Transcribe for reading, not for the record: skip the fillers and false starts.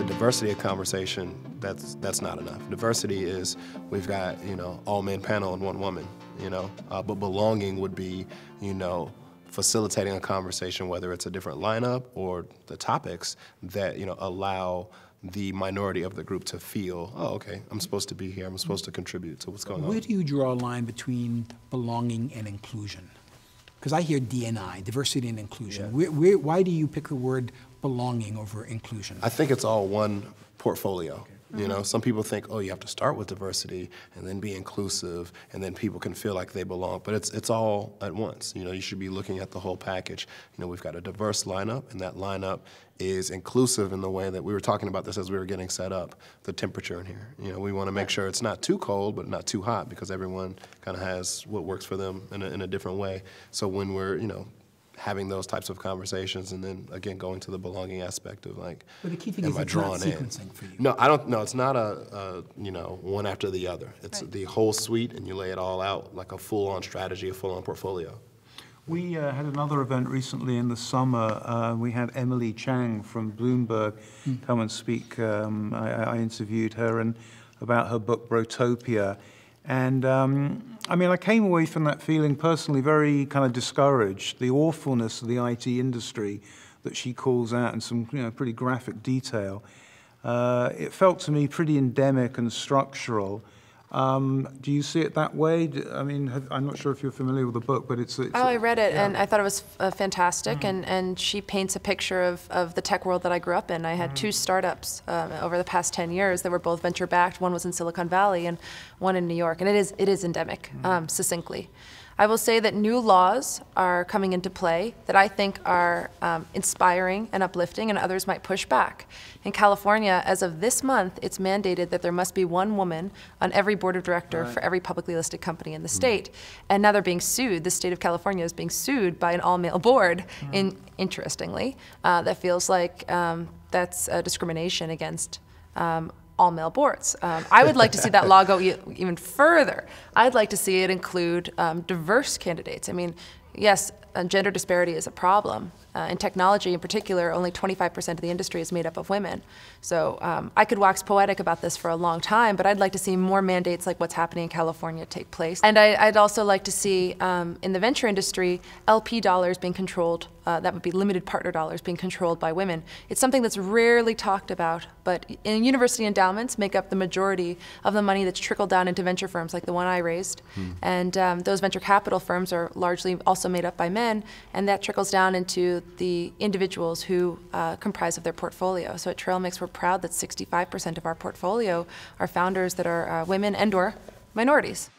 the diversity of conversation, that's not enough. Diversity is, we've got, you know, all men panel and one woman, you know, but belonging would be, you know, facilitating a conversation, whether it's a different lineup or the topics that, you know, allow the minority of the group to feel, oh, okay, I'm supposed to be here, I'm supposed to contribute to what's going on. Where do you draw a line between belonging and inclusion? Because I hear D&I, diversity and inclusion. Yeah. Why do you pick the word belonging over inclusion? I think it's all one portfolio. Okay. You know, some people think, oh, you have to start with diversity and then be inclusive, and then people can feel like they belong. But it's all at once. You know, you should be looking at the whole package. You know, we've got a diverse lineup, and that lineup is inclusive in the way that we were talking about this as we were getting set up, the temperature in here. You know, we want to make sure it's not too cold, but not too hot, because everyone kind of has what works for them in a different way. So when we're, you know, having those types of conversations, and then again going to the belonging aspect of like, well, the key thing am is I drawn in? For you. No, I don't. No, it's not a you know, one after the other. It's right. The whole suite, and you lay it all out like a full-on strategy, a full-on portfolio. We had another event recently in the summer. We had Emily Chang from Bloomberg come and speak. I interviewed her and about her book Brotopia, and. I mean, I came away from that feeling personally very kind of discouraged. The awfulness of the IT industry that she calls out in some, you know, pretty graphic detail. It felt to me pretty endemic and structural. Do you see it that way? I mean, I'm not sure if you're familiar with the book, but it's oh, I read it, yeah. And I thought it was fantastic, and she paints a picture of the tech world that I grew up in. I had two startups over the past 10 years that were both venture-backed. One was in Silicon Valley and one in New York, and it is endemic, succinctly. I will say that new laws are coming into play that I think are inspiring and uplifting, and others might push back. In California, as of this month, it's mandated that there must be one woman on every board of director for every publicly listed company in the state. And now they're being sued. The state of California is being sued by an all-male board, interestingly, that feels like that's a discrimination against all male boards. I would like to see that law go even further. I'd like to see it include diverse candidates. I mean, yes, gender disparity is a problem. In technology in particular, only 25% of the industry is made up of women. So I could wax poetic about this for a long time, but I'd like to see more mandates like what's happening in California take place. And I'd also like to see, in the venture industry, LP dollars being controlled, that would be limited partner dollars, being controlled by women. It's something that's rarely talked about, but in university endowments make up the majority of the money that's trickled down into venture firms like the one I raised. And those venture capital firms are largely also made up by men, and that trickles down into the individuals who comprise of their portfolio. So at Trail Mix, we're proud that 65% of our portfolio are founders that are women and/or minorities.